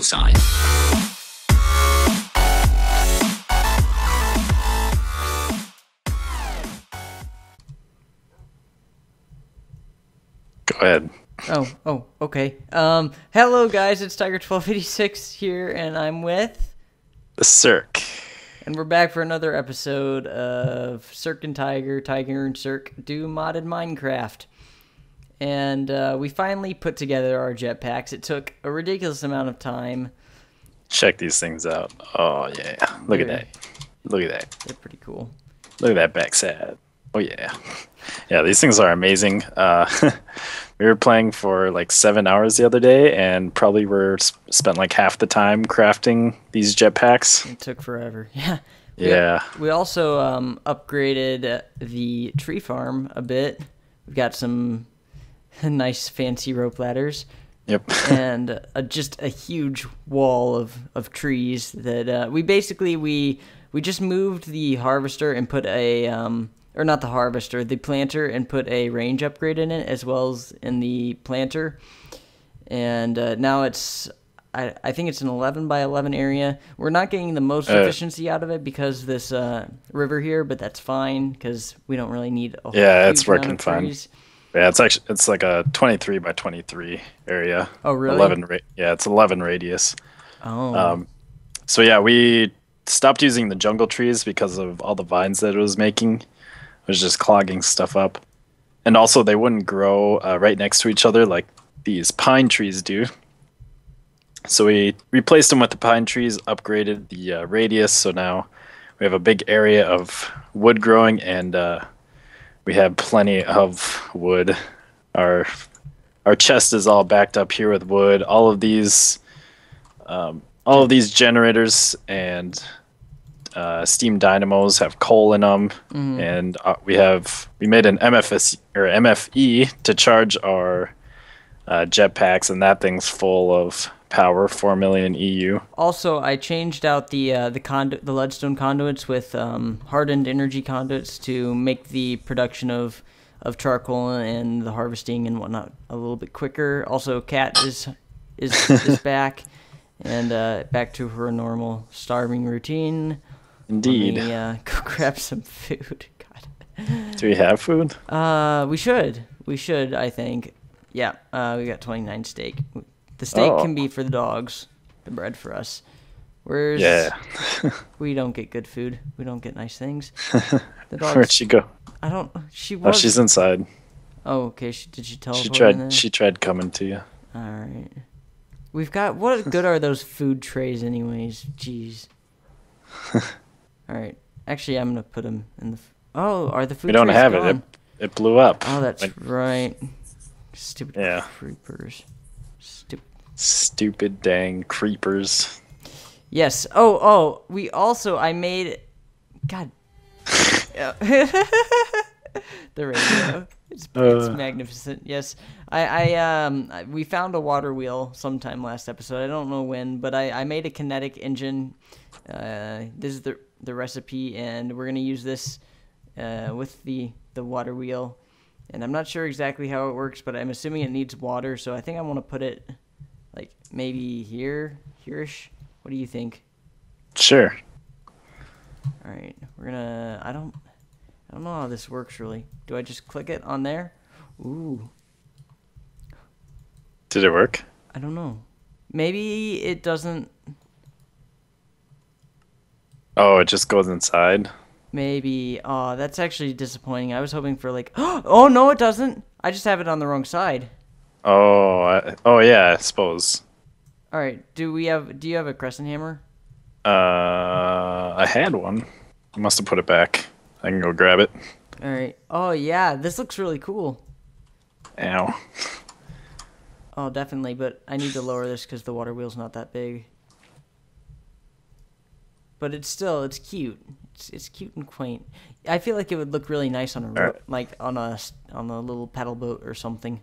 bullseye. Go ahead. Oh, okay. Hello guys, it's tiger 1286 here, and I'm with the Cirque. And we're back for another episode of Cirque and Tiger, Tiger and Cirque do modded Minecraft. And we finally put together our jetpacks. It took a ridiculous amount of time. Check these things out. Oh, yeah. Look at that. Look at that. They're pretty cool. Look at that backside. Oh, yeah. Yeah, these things are amazing. We were playing for like 7 hours the other day and probably spent like half the time crafting these jetpacks. It took forever. Yeah. Yeah. We also upgraded the tree farm a bit. We've got some nice fancy rope ladders. Yep. And just a huge wall of trees that we just moved the harvester and put a or not the harvester, the planter, and put a range upgrade in it as well as in the planter. And now it's I think it's an 11 by 11 area. We're not getting the most efficiency out of it because this river here, but that's fine because we don't really need a whole huge it's working amount of trees. Fine. Yeah, it's like a 23 by 23 area. Oh, really? 11. Yeah, it's 11 radius. Oh. So yeah, we stopped using the jungle trees because of all the vines that it was making. It was just clogging stuff up, and also they wouldn't grow right next to each other like these pine trees do. So we replaced them with the pine trees, upgraded the radius, so now we have a big area of wood growing and. We have plenty of wood. Our chest is all backed up here with wood. All of these generators and steam dynamos have coal in them, and we made an MFE to charge our jetpacks, and that thing's full of power, 4 million EU. Also, I changed out the leadstone conduits with hardened energy conduits to make the production of charcoal and the harvesting and whatnot a little bit quicker. Also, Kat is back and back to her normal starving routine. Indeed. Let me, go grab some food. God. Do we have food? We should. We should. I think. Yeah. We got 29 steak. The steak can be for the dogs, the bread for us. Where's we don't get good food. We don't get nice things. The dogs, where'd she go? I don't. She was. Oh, she's inside. Oh, okay. Did she teleport? She tried coming to you. All right. We've got. What good are those food trays, anyways? Jeez. All right. Actually, I'm gonna put them in the. Oh, are the food? We don't trays have gone? It blew up. Oh, that's right. Stupid creepers. Stupid dang creepers. Yes. Oh, we also I made God. The radio. It's magnificent. Yes. We found a water wheel sometime last episode. I don't know when, but I made a kinetic engine. This is the recipe, and we're going to use this with the water wheel. And I'm not sure exactly how it works, but I'm assuming it needs water, so I think I want to put it like maybe here-ish. What do you think? Sure. All right, we're gonna. I don't know how this works really. Do I just click it on there? Ooh. Did it work? I don't know. Maybe it doesn't. Oh, it just goes inside. Maybe. Oh, that's actually disappointing. I was hoping for like. Oh no, it doesn't. I just have it on the wrong side. Oh. Yeah. I suppose. All right. Do you have a crescent hammer? I had one. I must have put it back. I can go grab it. All right. Oh yeah. This looks really cool. Ow. Oh, definitely. But I need to lower this because the water wheel's not that big. But it's cute. It's cute and quaint. I feel like it would look really nice on a like on a little paddle boat or something.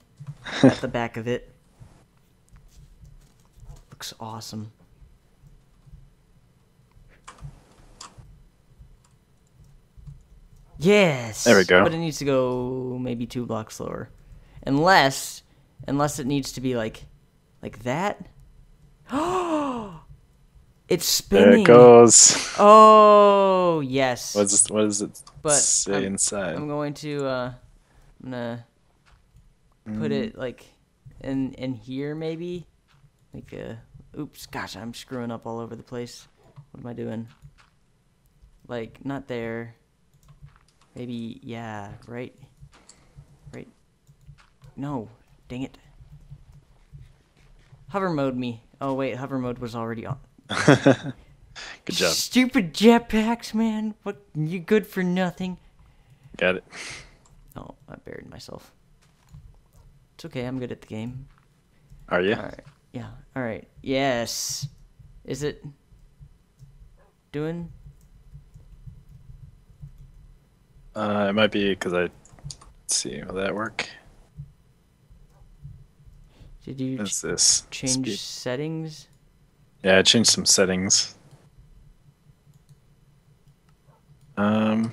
At the back of it. Looks awesome. Yes. There we go. But it needs to go maybe 2 blocks lower, unless it needs to be like that. Oh. It's spinning. There it goes. Oh, yes. What does it say inside? I'm going to I'm gonna put it like in here maybe. Like oops, gosh, I'm screwing up all over the place. What am I doing? Like not there. Maybe yeah, right. Right. No, dang it. Hover mode me. Oh wait, hover mode was already on. Good job. Stupid jetpacks, man. What, you good for nothing. Got it. Oh, I buried myself. It's okay, I'm good at the game. Are you? All right. Yeah. All right. Yes. Is it doing? It might be because I see. Will that work? Did you change settings? Yeah, I changed some settings. Try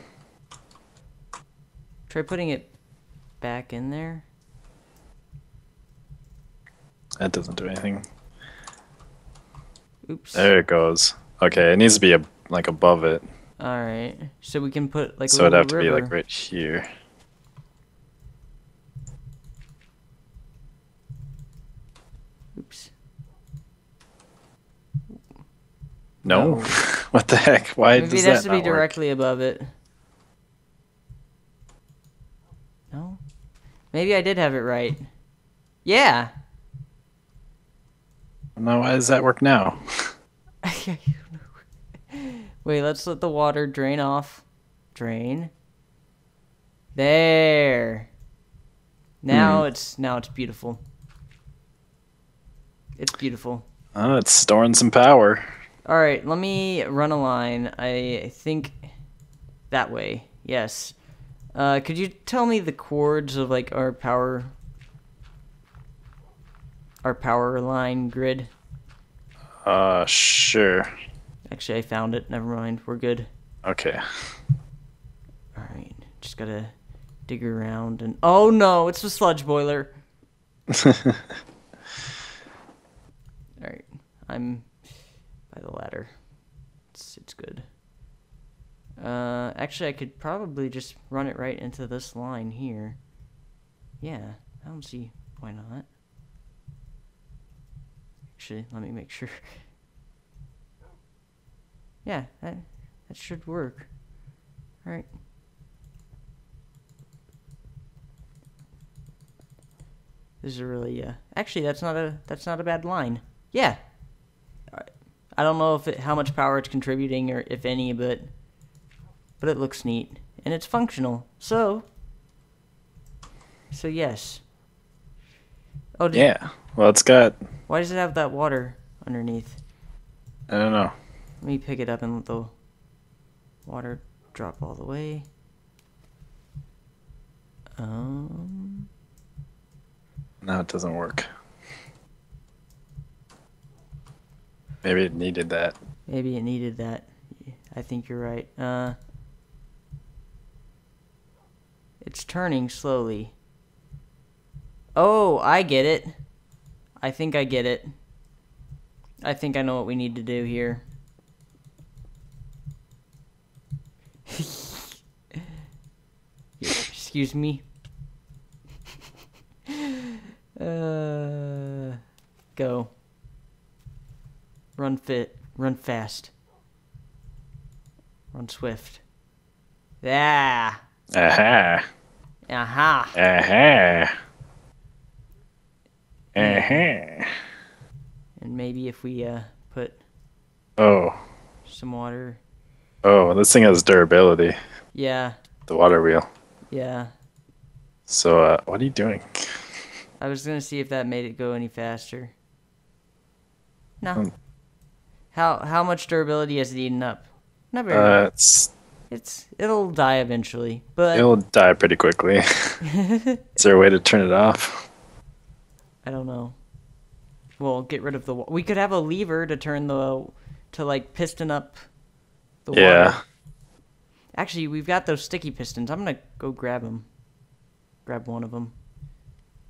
putting it back in there. That doesn't do anything. Oops. There it goes. Okay, it needs to be like above it. All right. So we can put like. So it'd have to be like right here. Oops. No. What the heck? Why does that not work? Maybe it has to be directly above it. No. Maybe I did have it right. Yeah. No, why does that work now? Wait, let's let the water drain off. Drain. There. Now it's beautiful. It's beautiful. Oh, it's storing some power. All right, let me run a line. I think that way. Yes. Could you tell me the chords of like our power line grid? Sure. Actually, I found it. Never mind. We're good. Okay. All right. Just gotta dig around and oh no, it's the sludge boiler. All right. I'm by the ladder. It's good. Actually, I could probably just run it right into this line here. Yeah, I don't see why not. Actually, let me make sure. Yeah, that should work. All right. This is a really actually, that's not a bad line. Yeah. All right. I don't know if how much power it's contributing or if any, but it looks neat and it's functional. So yes. Oh yeah. Well, it's got. Why does it have that water underneath? I don't know. Let me pick it up and let the water drop all the way. No, it doesn't work. Maybe it needed that. Maybe it needed that. I think you're right. It's turning slowly. Oh, I get it. I think I get it. I think I know what we need to do here. Excuse me. Go. Run fit. Run fast. Run swift. Yeah. Aha. Aha. Aha. Aha. And maybe if we put. Oh. Some water. Oh, this thing has durability. Yeah. The water wheel. Yeah. So, what are you doing? I was gonna see if that made it go any faster. No. How much durability has it eaten up? Not very much. It'll die eventually, but it'll die pretty quickly. Is there a way to turn it off? I don't know. Well, get rid of the. We could have a lever to turn the like piston up the water. Yeah. Actually, we've got those sticky pistons. I'm gonna go grab them. Grab one of them.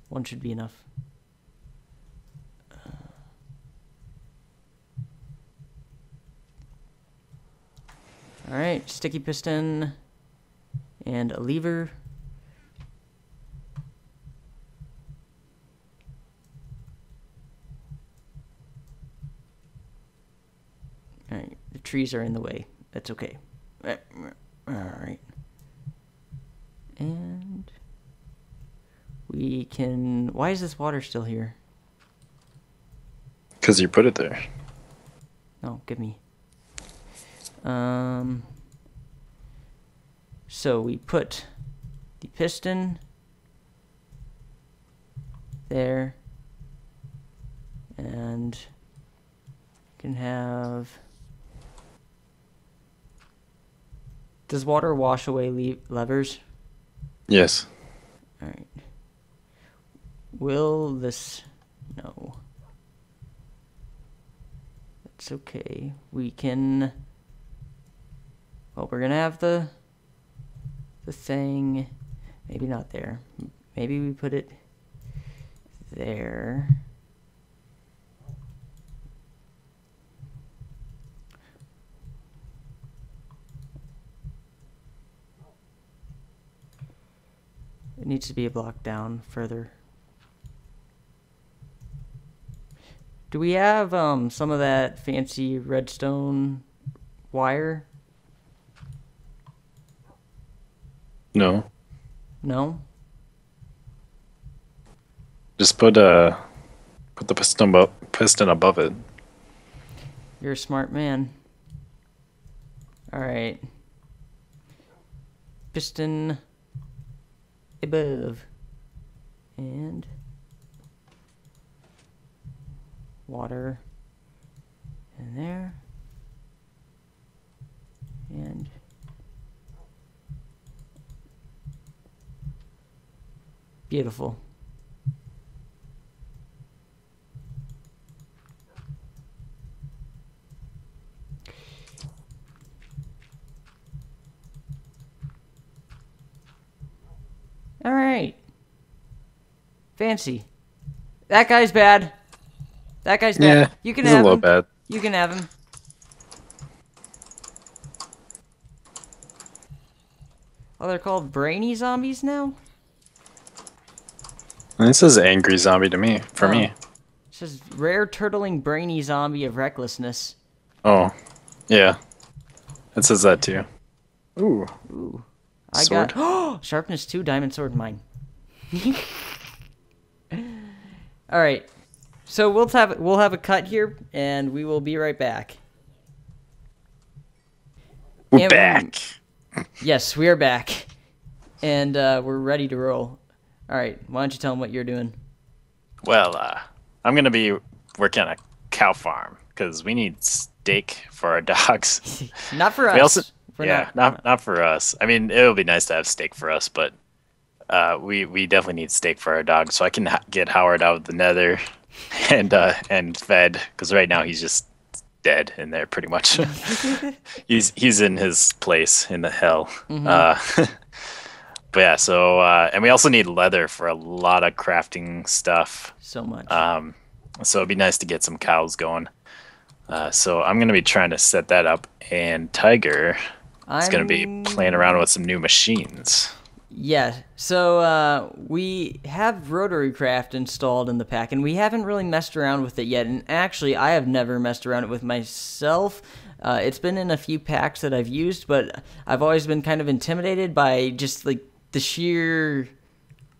One should be enough. Alright, sticky piston and a lever. Alright, the trees are in the way. That's okay. Alright. And we can... Why is this water still here? Because you put it there. No, give me. So we put the piston there, and can have... Does water wash away levers? Yes. All right. Will this... No. That's okay. We can... Well, we're going to have the thing... Maybe not there. Maybe we put it there. It needs to be a block down further. Do we have some of that fancy redstone wire? No. No? Just put the piston above it. You're a smart man. All right. Piston above. And water in there. And beautiful. All right. Fancy. That guy's bad. That guy's bad. Yeah, you can have him. Bad. You can have him. Oh, they're called brainy zombies now? This is angry zombie to me, for me. It says rare turtling brainy zombie of recklessness. Oh, yeah. It says that too. Ooh. Ooh. I sword. Got oh, sharpness 2, diamond sword mine. All right. So we'll have a cut here, and we will be right back. We're back. Yes, we are back, and we're ready to roll. All right, why don't you tell them what you're doing? Well, I'm gonna be working on a cow farm because we need steak for our dogs. Not for us. Not for us. I mean, it would be nice to have steak for us, but we definitely need steak for our dogs. So I can get Howard out of the nether and fed, because right now he's just dead in there pretty much. he's in his place in the hell. Mm-hmm. But yeah, so and we also need leather for a lot of crafting stuff. So much. So it'd be nice to get some cows going. So I'm gonna be trying to set that up, and Tiger is gonna be playing around with some new machines. Yeah. So we have RotaryCraft installed in the pack, and we haven't really messed around with it yet. And actually, I have never messed around with it myself. It's been in a few packs that I've used, but I've always been kind of intimidated by just like the sheer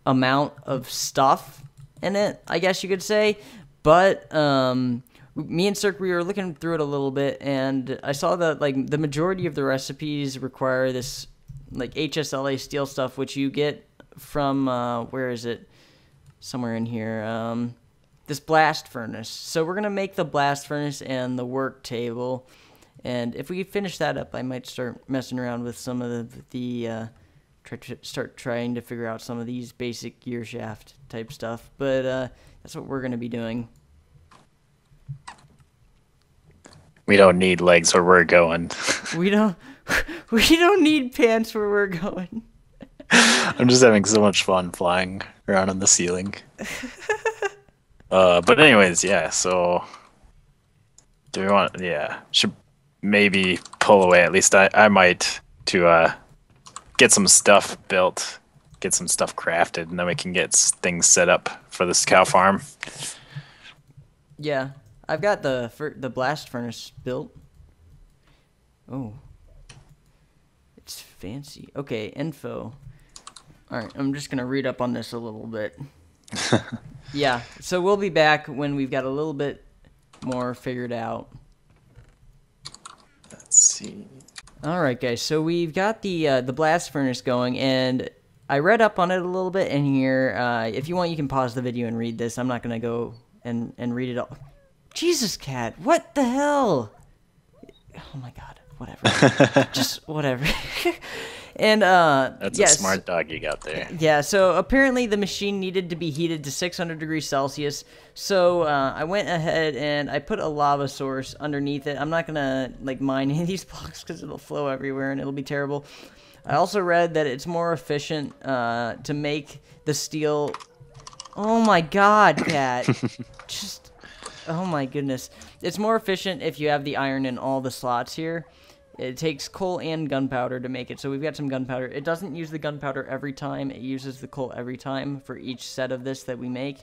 amount of stuff in it, I guess you could say. But me and Cirque, we were looking through it a little bit, and I saw that like the majority of the recipes require this like HSLA steel stuff, which you get from where is it? Somewhere in here. This blast furnace. So we're gonna make the blast furnace and the work table, and if we finish that up, I might start messing around with some of start trying to figure out some of these basic gear shaft type stuff, but that's what we're going to be doing. We don't need legs where we're going. We don't need pants where we're going. I'm just having so much fun flying around on the ceiling. But anyways, yeah. So do we want? Yeah, should maybe pull away. At least I might to get some stuff built, get some stuff crafted, and then we can get things set up for this cow farm. Yeah, I've got the blast furnace built. Oh, it's fancy. Okay, info. All right, I'm just gonna read up on this a little bit. Yeah, so we'll be back when we've got a little bit more figured out. Let's see. All right, guys. So we've got the blast furnace going, and I read up on it a little bit in here. If you want, you can pause the video and read this. I'm not gonna go and read it all. Jesus, cat! What the hell? Oh my God! Whatever. Just whatever. And that's a smart dog you got there. Yeah. So apparently the machine needed to be heated to 600 degrees Celsius. So I went ahead and I put a lava source underneath it. I'm not gonna like mine any of these blocks because it'll flow everywhere and it'll be terrible. I also read that it's more efficient to make the steel. Oh my God, cat! Just oh my goodness. It's more efficient if you have the iron in all the slots here. It takes coal and gunpowder to make it, so we've got some gunpowder. It doesn't use the gunpowder every time. It uses the coal every time for each set of this that we make.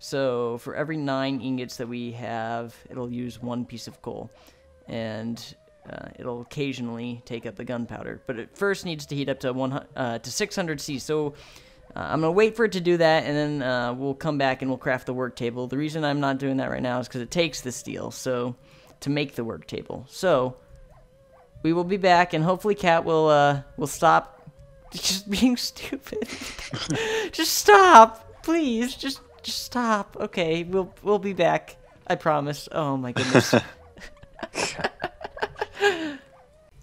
So for every 9 ingots that we have, it'll use 1 piece of coal. And it'll occasionally take up the gunpowder. But it first needs to heat up to 600 C. So I'm going to wait for it to do that, and then we'll come back and we'll craft the work table. The reason I'm not doing that right now is because it takes the steel to make the work table. So we will be back, and hopefully Cat will stop just being stupid. Just stop, please. Just stop. Okay, we'll be back. I promise. Oh my goodness.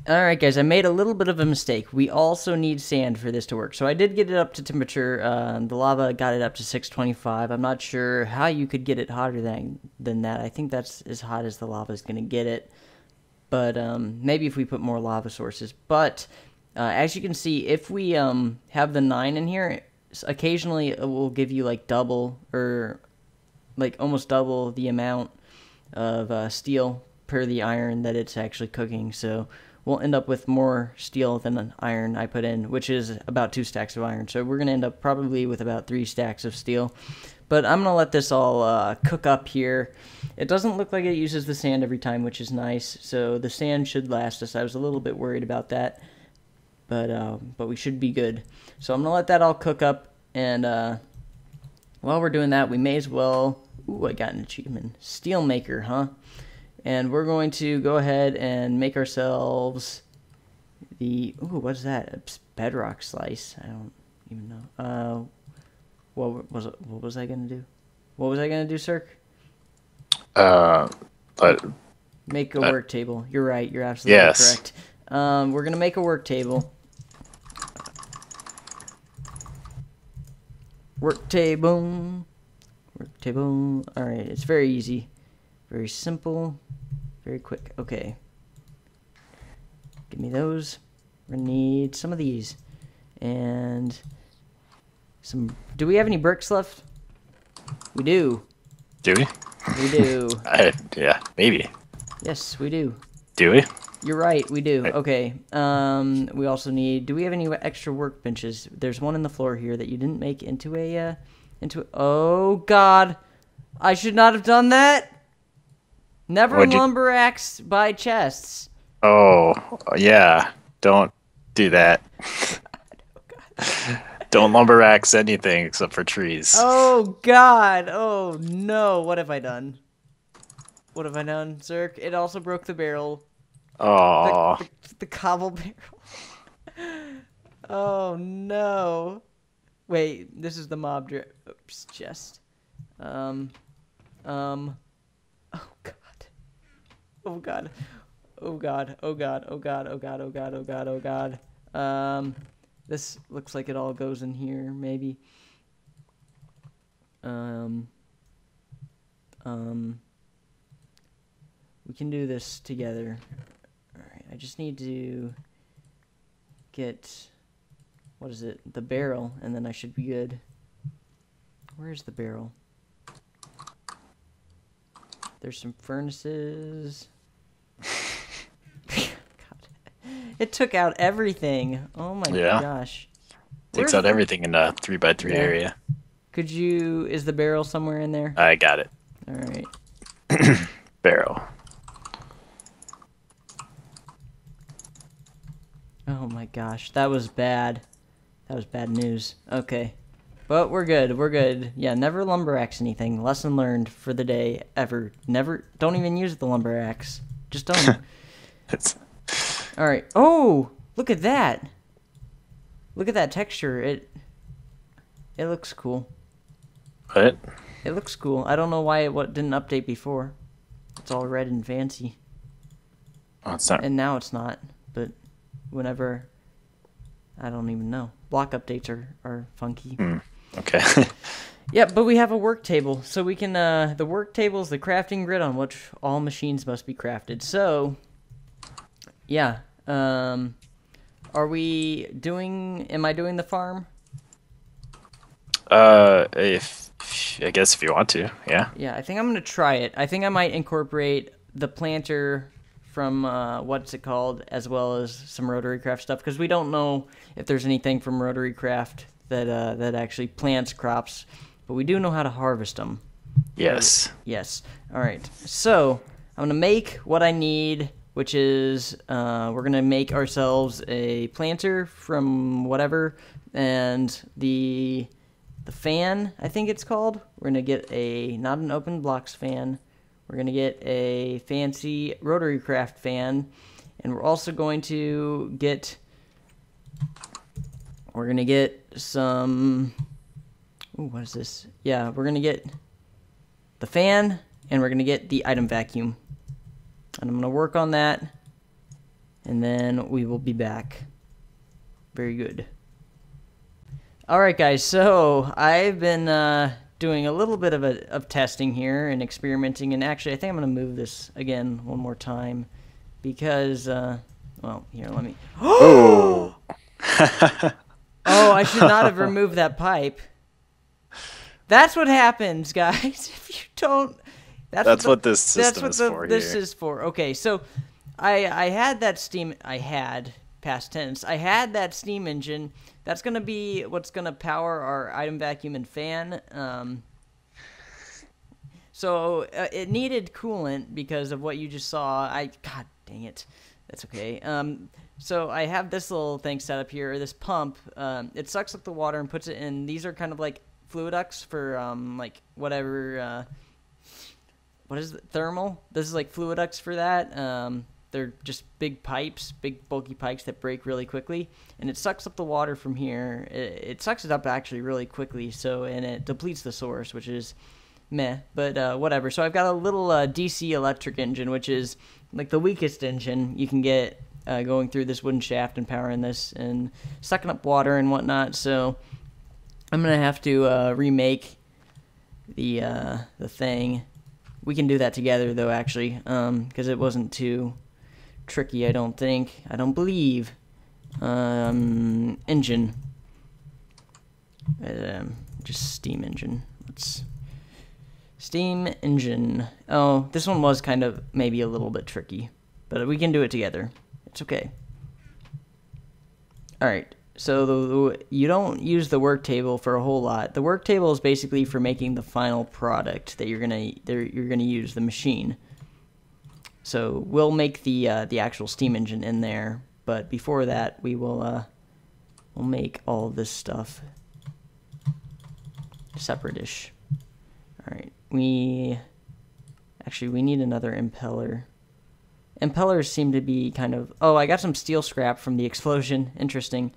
All right, guys. I made a little bit of a mistake. We also need sand for this to work. So I did get it up to temperature. The lava got it up to 625. I'm not sure how you could get it hotter than that. I think that's as hot as the lava is going to get it. But maybe if we put more lava sources. But as you can see, if we have the 9 in here, occasionally it will give you like double or like almost double the amount of steel per the iron that it's actually cooking. So we'll end up with more steel than an iron I put in, which is about 2 stacks of iron. So we're going to end up probably with about 3 stacks of steel. But I'm going to let this all cook up here. It doesn't look like it uses the sand every time, which is nice. So the sand should last us. I was a little bit worried about that, but we should be good. So I'm going to let that all cook up. And while we're doing that, we may as well... Ooh, I got an achievement. Steelmaker, huh? And we're going to go ahead and make ourselves the... Ooh, what's that? A bedrock slice. I don't even know. What was I going to do? What was I going to do, Cirque? Make a work table. You're right. You're absolutely correct. We're going to make a work table. Work table. Work table. All right. It's very easy. Very simple. Very quick. Okay. Give me those. We're going to need some of these. And... do we have any bricks left? We do. Do we? We do. Yeah, maybe. Yes, we do. Do we? You're right, we do. Okay. We also need... Do we have any extra workbenches? There's one on the floor here that you didn't make into a... oh, God. I should not have done that. Never lumber axe by chests. Oh, yeah. Don't do that. God, oh, God. Don't lumber axe anything except for trees. Oh, God. Oh, no. What have I done? What have I done, Zerk? It also broke the barrel. Oh. The cobble barrel. Oh, no. Wait, this is the mob drip. Oops, chest. Oh, God. Oh, God. Oh, God. Oh, God. Oh, God. Oh, God. Oh, God. Oh, God. Oh, God. This looks like it all goes in here, maybe. We can do this together. All right, I just need to get, what is it? The barrel, and then I should be good. Where is the barrel? There's some furnaces. It took out everything. Oh my gosh. Takes out everything in a 3x3 area. Could you... Is the barrel somewhere in there? I got it. All right. Barrel. Oh my gosh. That was bad. That was bad news. Okay. But we're good. We're good. Yeah, never lumber axe anything. Lesson learned for the day ever. Never. Don't even use the lumber axe. Just don't. All right. Oh, look at that. Look at that texture. It looks cool. What? It looks cool. I don't know why it didn't update before. It's all red and fancy. Oh, it's not. And now it's not. But whenever, I don't even know. Block updates are funky. Mm. Okay. Yeah, but we have a work table, so we can, the work table is the crafting grid on which all machines must be crafted. So, yeah, are we doing, am I doing the farm? I guess if you want to, yeah. Yeah, I think I'm going to try it. I think I might incorporate the planter from, what's it called, as well as some RotaryCraft stuff, because we don't know if there's anything from RotaryCraft that, that actually plants crops, but we do know how to harvest them. Yes. Yes. All right. So I'm going to make what I need, which is we're going to make ourselves a planter from whatever, and the fan, I think it's called. We're going to get a, not an open blocks fan. We're going to get a fancy RotaryCraft fan, and we're also going to get, we're going to get some, ooh, what is this? Yeah, we're going to get the fan, and we're going to get the item vacuum. And I'm going to work on that, and then we will be back. Very good. All right, guys, so I've been... doing a little bit of testing here and experimenting, and actually I think I'm going to move this again one more time because well, here, let me oh I should not have removed that pipe. That's what happens, guys, if you don't. That's what this system is for. This is for. Okay, so I had that steam, I had, past tense, I had that steam engine. That's going to be what's going to power our item vacuum and fan. So it needed coolant because of what you just saw. God dang it. That's okay. So I have this little thing set up here, this pump. It sucks up the water and puts it in. These are kind of like fluid ducts for like whatever. What is it? Thermal? This is like fluid ducts for that. They're just big pipes, big bulky pipes that break really quickly, and it sucks up the water from here. It sucks it up actually really quickly, so, and it depletes the source, which is meh, but whatever. So I've got a little DC electric engine, which is like the weakest engine you can get going through this wooden shaft and powering this and sucking up water and whatnot. So I'm gonna have to remake the thing. We can do that together though, actually, because it wasn't too tricky, I don't think. I don't believe. Engine. Just steam engine. Steam engine. Oh, this one was kind of maybe a little bit tricky, but we can do it together. It's okay. All right. So you don't use the work table for a whole lot. The work table is basically for making the final product that you're gonna use the machine. So we'll make the actual steam engine in there, but before that we will we'll make all this stuff separate-ish. All right, we need another impeller. Impellers seem to be kind of I got some steel scrap from the explosion. Interesting.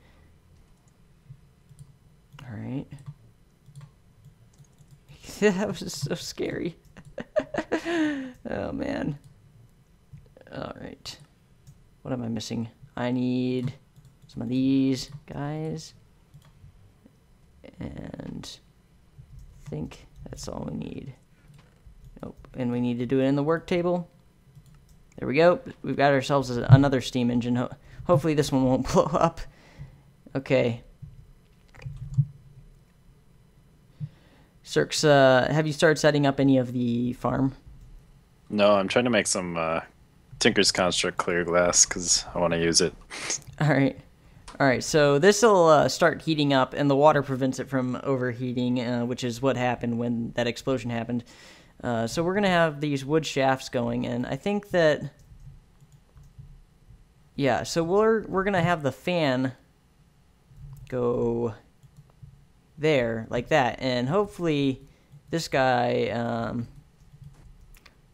All right, that was just so scary. Oh man. All right. What am I missing? I need some of these guys. And I think that's all we need. Oh, and we need to do it in the work table. There we go. We've got ourselves another steam engine. Hopefully this one won't blow up. Okay. Cirx, have you started setting up any of the farm? No, I'm trying to make some Tinker's Construct clear glass because I want to use it. All right. So this will start heating up, and the water prevents it from overheating, which is what happened when that explosion happened. So we're gonna have these wood shafts going, and I think that, yeah. So we're gonna have the fan go there like that, and hopefully this guy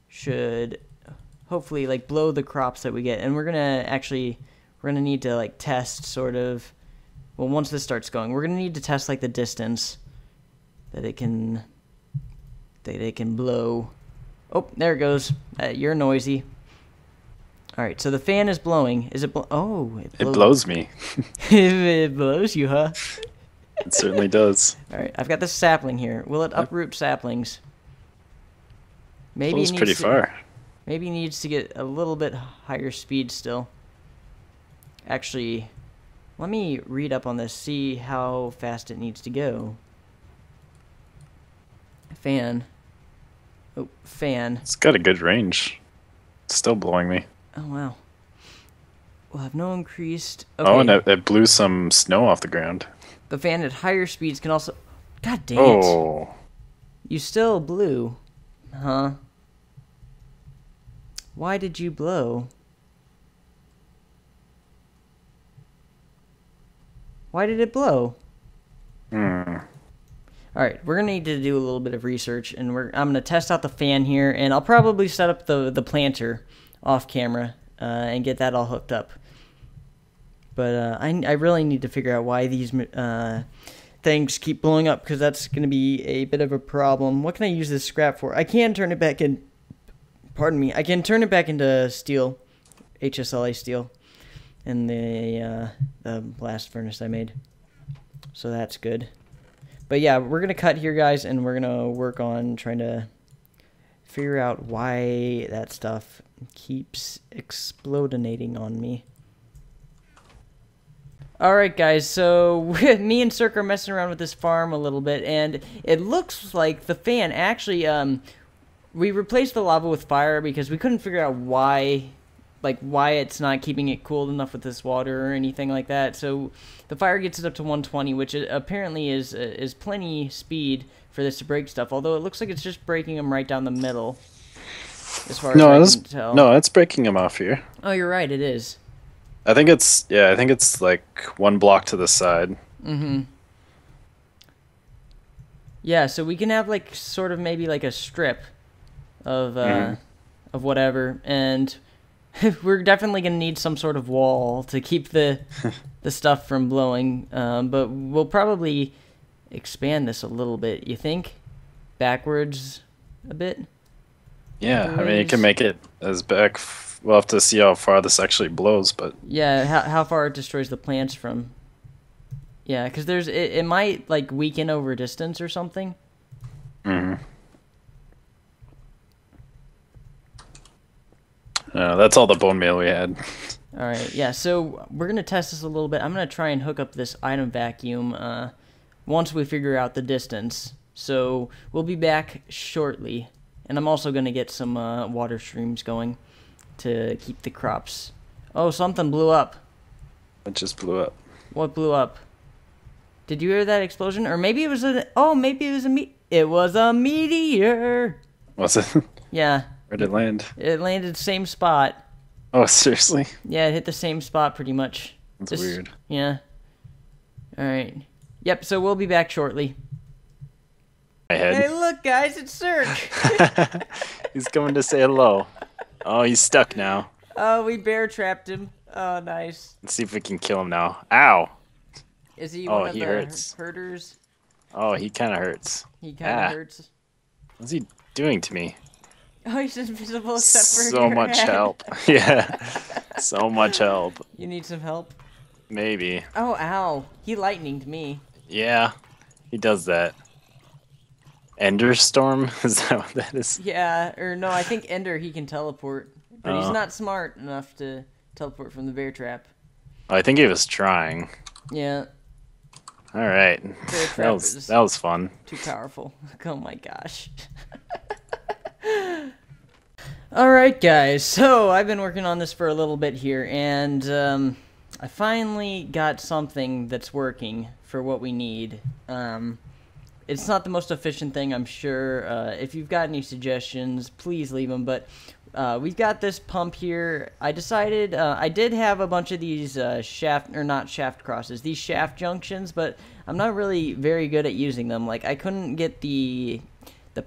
should hopefully like blow the crops that we get. And we're gonna need to like test sort of, well, once this starts going, we're gonna need to test like the distance that it can blow. Oh, there it goes. You're noisy. All right, so the fan is blowing. Is it it blows me. It blows you, huh? It certainly does. All right, I've got this sapling here. Will it uproot saplings? Maybe it pretty far. Maybe it needs to get a little bit higher speed still. Actually, let me read up on this, see how fast it needs to go. Fan. Oh, fan. It's got a good range. It's still blowing me. Oh, wow. We'll have no increased... Okay. Oh, and it blew some snow off the ground. The fan at higher speeds can also... God dang it. Oh. You still blew. Huh? Why did you blow? Why did it blow? Hmm. All right, we're going to need to do a little bit of research, and I'm going to test out the fan here, and I'll probably set up the planter off camera and get that all hooked up. But I really need to figure out why these things keep blowing up, because that's going to be a bit of a problem. What can I use this scrap for? I can turn it back in. Pardon me. I can turn it back into steel, HSLA steel, and the blast furnace I made. So that's good. But yeah, we're going to cut here, guys, and we're going to work on trying to figure out why that stuff keeps explodinating on me. All right, guys, so me and Cirque are messing around with this farm a little bit, and it looks like the fan actually, we replaced the lava with fire because we couldn't figure out why... like why it's not keeping it cooled enough with this water or anything like that. So the fire gets it up to 120, which apparently is plenty speed for this to break stuff. Although it looks like it's just breaking them right down the middle. As far as I can tell. No, it's breaking them off here. Oh, you're right. It is. I think it's I think it's like one block to the side. Mm-hmm. Yeah. So we can have like sort of maybe like a strip of of whatever and. We're definitely going to need some sort of wall to keep the stuff from blowing, but we'll probably expand this a little bit, you think? Backwards a bit? Yeah, I mean, you can make it as back... We'll have to see how far this actually blows, but... Yeah, how far it destroys the plants from... Yeah, because there's... It might, like, weaken over distance or something. Mm-hmm. That's all the bone meal we had. All right, yeah, so we're going to test this a little bit. I'm going to try and hook up this item vacuum once we figure out the distance. So we'll be back shortly. And I'm also going to get some water streams going to keep the crops. Oh, something blew up. It just blew up. What blew up? Did you hear that explosion? Or maybe it was a... Oh, maybe it was a meteor. Was it? Yeah. Where did it land? It landed same spot. Oh, seriously? Yeah, it hit the same spot pretty much. That's weird. Yeah. All right. Yep, so we'll be back shortly. Hey, look, guys, it's Cirque. He's coming to say hello. Oh, he's stuck now. Oh, we bear-trapped him. Oh, nice. Let's see if we can kill him now. Ow. Is he one of the herders? Oh, he kind of hurts. He kind of hurts. What's he doing to me? Oh, he's invisible except for so much help. Yeah, so much help. You need some help? Maybe. Oh, ow. He lightninged me. Yeah, he does that. Ender Storm? Is that what that is? Yeah, or no, I think Ender, he can teleport. But he's not smart enough to teleport from the bear trap. Oh, I think he was trying. Yeah. All right. That was fun. Too powerful. Oh, my gosh. Alright guys, so I've been working on this for a little bit here, and I finally got something that's working for what we need. It's not the most efficient thing, I'm sure. If you've got any suggestions, please leave them, but we've got this pump here. I decided, I did have a bunch of these these shaft junctions, but I'm not really very good at using them. Like, I couldn't get the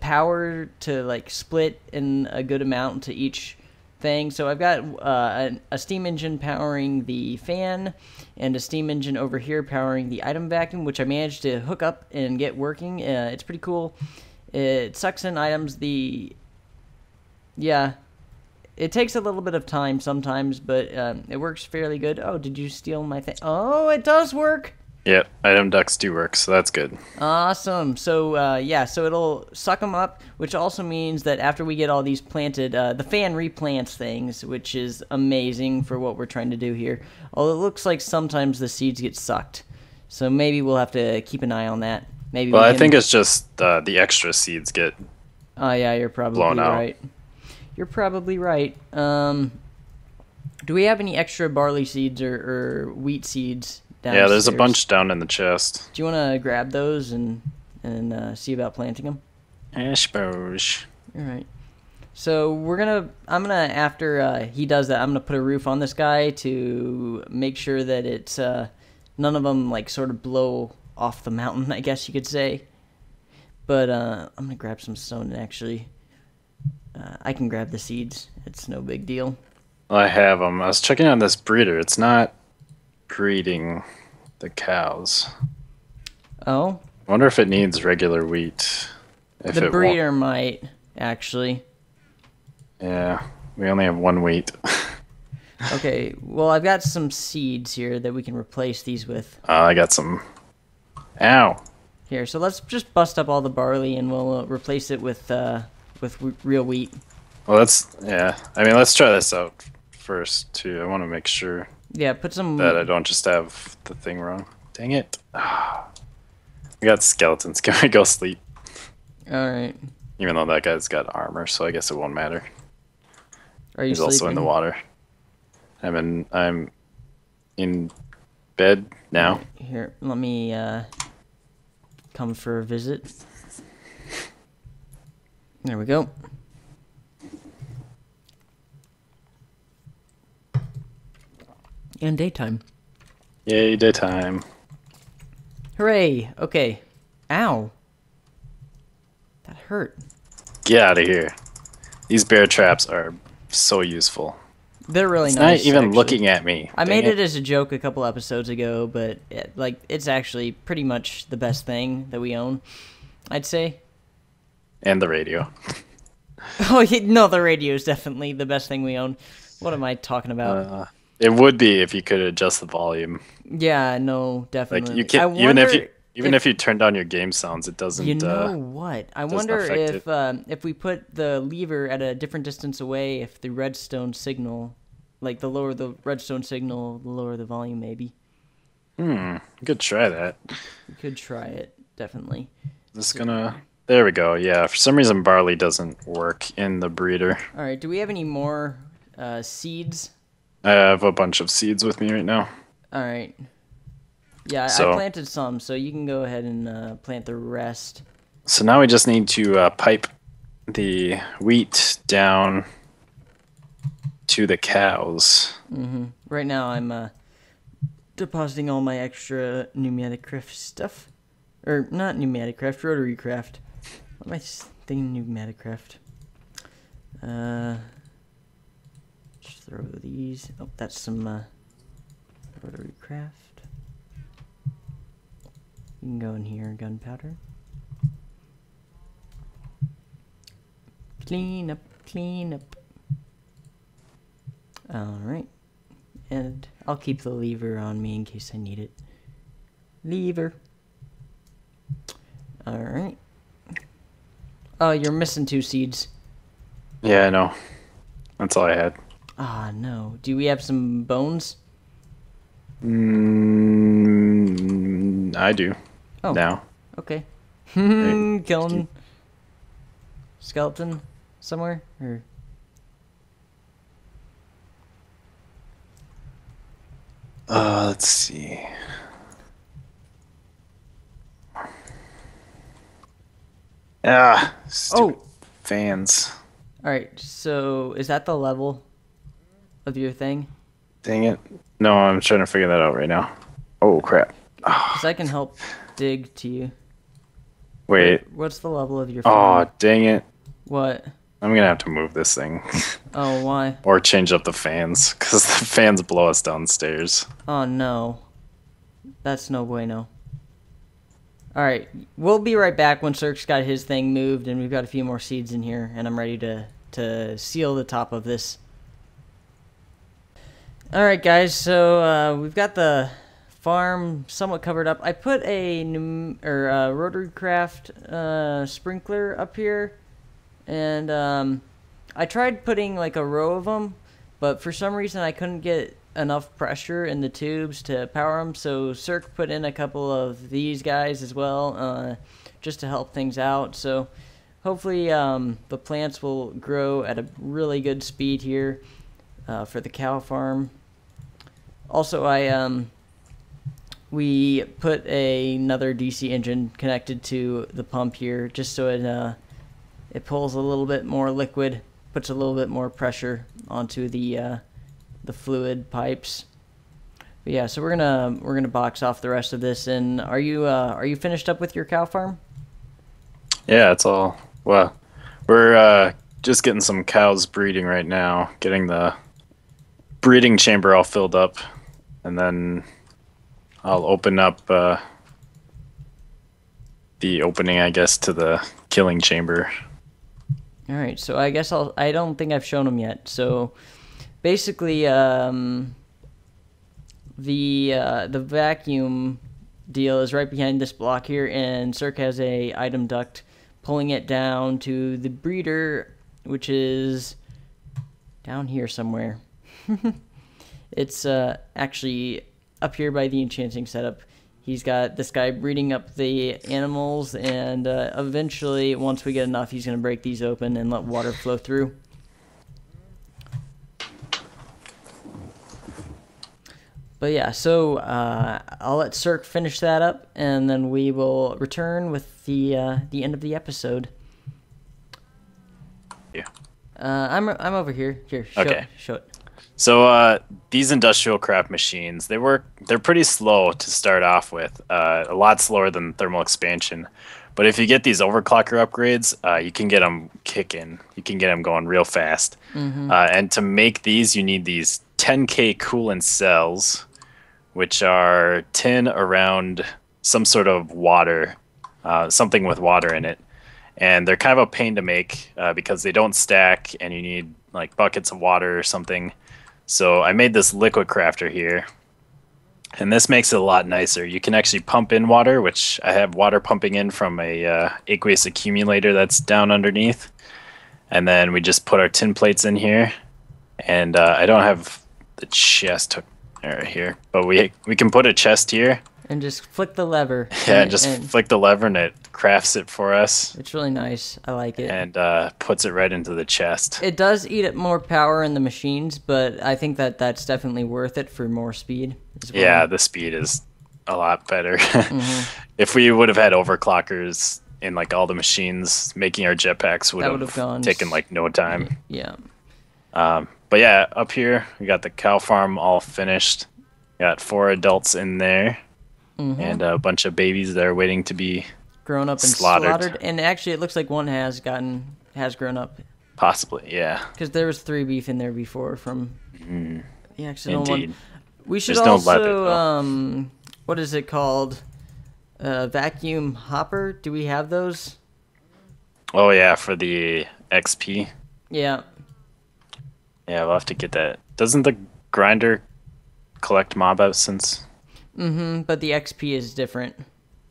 power to like split in a good amount to each thing, so I've got a steam engine powering the fan and a steam engine over here powering the item vacuum, which I managed to hook up and get working. It's pretty cool. It sucks in items. It takes a little bit of time sometimes, but it works fairly good. Oh, did you steal my thing? Oh, it does work. Yep, item ducks do work, so that's good. Awesome. So, so it'll suck them up, which also means that after we get all these planted, the fan replants things, which is amazing for what we're trying to do here. Although it looks like sometimes the seeds get sucked, so maybe we'll have to keep an eye on that. Maybe. Well, I think it's just the extra seeds get you're probably blown out. Right. You're probably right. Do we have any extra barley seeds or wheat seeds? Downstairs. Yeah, there's a bunch down in the chest. Do you want to grab those and see about planting them? I suppose. All right. So I'm gonna after he does that, I'm gonna put a roof on this guy to make sure that it's none of them like sort of blow off the mountain, I guess you could say. But I'm gonna grab some stone actually. I can grab the seeds. It's no big deal. I have them. I was checking on this breeder. It's not breeding the cows. Oh? I wonder if it needs regular wheat. The breeder might, actually. Yeah, we only have one wheat. Okay, well, I've got some seeds here that we can replace these with. I got some. Ow! Here, so let's just bust up all the barley and we'll replace it with real wheat. Well, let's try this out first, too. I want to make sure... Yeah, put some... That I don't just have the thing wrong. Dang it. We got skeletons. Can we go sleep? Alright. Even though that guy's got armor, so I guess it won't matter. Are you He's sleeping? Also in the water. I'm in bed now. Here, let me come for a visit. There we go. And daytime. Yay, daytime. Hooray! Okay. Ow. That hurt. Get out of here. These bear traps are so useful. They're really nice. Not even actually. Looking at me. I made it as a joke a couple episodes ago, but it's actually pretty much the best thing that we own, I'd say. And the radio. Oh, no, the radio is definitely the best thing we own. What am I talking about? It would be if you could adjust the volume. Yeah, no, definitely. Like you can't, even if you turn down your game sounds, it doesn't. You know what? I wonder if we put the lever at a different distance away, if the redstone signal, like the lower the redstone signal, the lower the volume, maybe. You could try that. You could try it, definitely. There we go. Yeah. For some reason, barley doesn't work in the breeder. All right. Do we have any more seeds? I have a bunch of seeds with me right now. All right. Yeah, I planted some, so you can go ahead and plant the rest. So now we just need to pipe the wheat down to the cows. Mm-hmm. Right now I'm depositing all my extra pneumatic craft stuff. Or not pneumatic craft, rotary craft. What am I thinking pneumatic craft? Throw these. Oh, that's some rotary craft. You can go in here, gunpowder. Clean up, clean up. Alright. And I'll keep the lever on me in case I need it. Lever. Alright. Oh, you're missing two seeds. Yeah, I know. That's all I had. Ah, no. Do we have some bones? I do. Oh. Now. Okay. Killing skeleton somewhere? Or Let's see. Ah, stupid fans. All right, so is that the level of your thing? Dang it. No, I'm trying to figure that out right now. Oh, crap. Because I can help dig to you. Wait. What's the level of your phone? Oh, dang it. What? I'm going to have to move this thing. Oh, why? Or change up the fans, because the fans blow us downstairs. Oh, no. That's no bueno. All right. We'll be right back when Cirque's got his thing moved, and we've got a few more seeds in here, and I'm ready to seal the top of this. All right, guys. So we've got the farm somewhat covered up. I put a RotaryCraft sprinkler up here, and I tried putting like a row of them, but for some reason I couldn't get enough pressure in the tubes to power them. So Cirque put in a couple of these guys as well, just to help things out. So hopefully the plants will grow at a really good speed here for the cow farm. Also, we put another DC engine connected to the pump here, just so it pulls a little bit more liquid, puts a little bit more pressure onto the fluid pipes. But yeah, so we're gonna box off the rest of this. And are you finished up with your cow farm? Yeah, it's all well. We're just getting some cows breeding right now, getting the breeding chamber all filled up, and then I'll open up the opening, I guess, to the killing chamber. All right, so I guess I don't think I've shown them yet. So basically, the vacuum deal is right behind this block here, and Cirque has a item duct pulling it down to the breeder, which is down here somewhere. It's actually up here by the enchanting setup. He's got this guy breeding up the animals, and eventually, once we get enough, he's going to break these open and let water flow through. But yeah, so I'll let Cirque finish that up, and then we will return with the end of the episode. Yeah. I'm over here. Here, show it. So these industrial craft machines, they're pretty slow to start off with, a lot slower than thermal expansion. But if you get these overclocker upgrades, you can get them kicking. You can get them going real fast. Mm-hmm. And to make these, you need these 10K coolant cells, which are tin around some sort of water, something with water in it. And they're kind of a pain to make because they don't stack, and you need like buckets of water or something. So I made this liquid crafter here, and this makes it a lot nicer. You can actually pump in water, which I have water pumping in from a aqueous accumulator that's down underneath. And then we just put our tin plates in here, and I don't have the chest right here, but we can put a chest here. And just flick the lever. Yeah, and flick the lever, and it crafts it for us. It's really nice. I like it. And puts it right into the chest. It does eat up more power in the machines, but I think that that's definitely worth it for more speed as well. Yeah, the speed is a lot better. Mm-hmm. If we would have had overclockers in like all the machines, making our jetpacks would have taken like no time. Yeah. But yeah, up here, we got the cow farm all finished. Got 4 adults in there. Mm-hmm. And a bunch of babies that are waiting to be grown up and slaughtered. And actually, it looks like one has grown up. Possibly, yeah. Because there was 3 beef in there before from the accidental one. We should what is it called? Vacuum hopper? Do we have those? Oh yeah, for the XP. Yeah. Yeah, we'll have to get that. Doesn't the grinder collect mob essence? Mm-hmm, but the XP is different.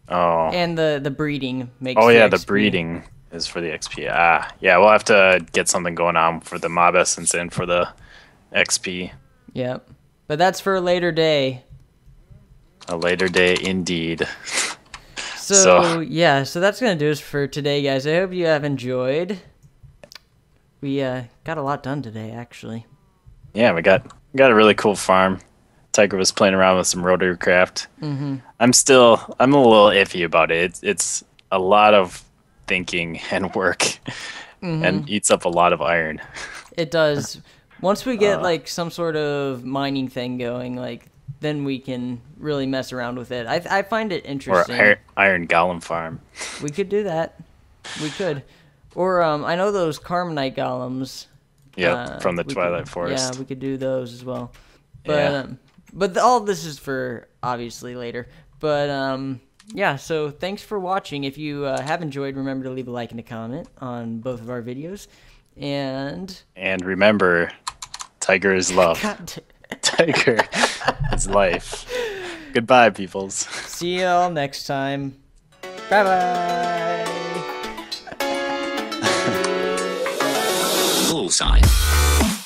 Oh. And the breeding makes the XP. Oh, yeah, the breeding is for the XP. Ah, yeah, we'll have to get something going on for the mob essence and for the XP. Yep. But that's for a later day. A later day, indeed. So, yeah, so that's going to do us for today, guys. I hope you have enjoyed. We got a lot done today, actually. Yeah, we got a really cool farm. Tiger was playing around with some RotaryCraft. Mm-hmm. I'm a little iffy about it. It's a lot of thinking and work, mm-hmm. and eats up a lot of iron. It does. Once we get like some sort of mining thing going, like then we can really mess around with it. I find it interesting. Or iron golem farm. We could do that. We could. Or I know those Carminite golems. Yeah, from the Twilight Forest. Yeah, we could do those as well. But yeah. But all this is for obviously later. But yeah, so thanks for watching. If you have enjoyed, remember to leave a like and a comment on both of our videos. And remember, Tiger is love. Tiger is life. Goodbye, peoples. See y'all next time. Bye-bye. Bullseye.